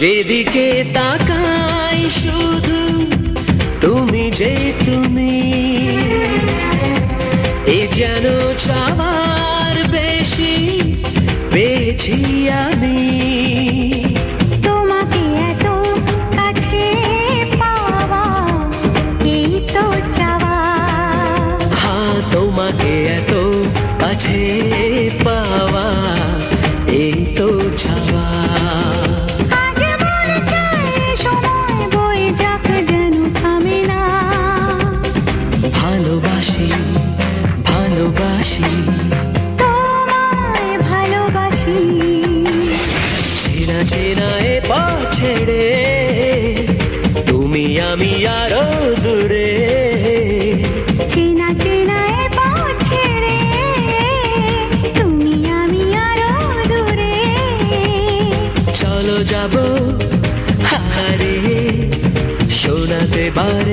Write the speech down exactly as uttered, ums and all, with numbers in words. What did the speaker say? যেদিকে তাকাই শুধু তুমি যে তুমি, এ যেন চাওয়ার বেশি পেয়েছি আমি। চেনা এ পথ ছেড়ে তুমি আমি আরো দূরে, চেনা চেনা এ পথ ছেড়ে তুমি আমি আরো দূরে, চলো যাবো হারিয়ে সোনাতে পারে।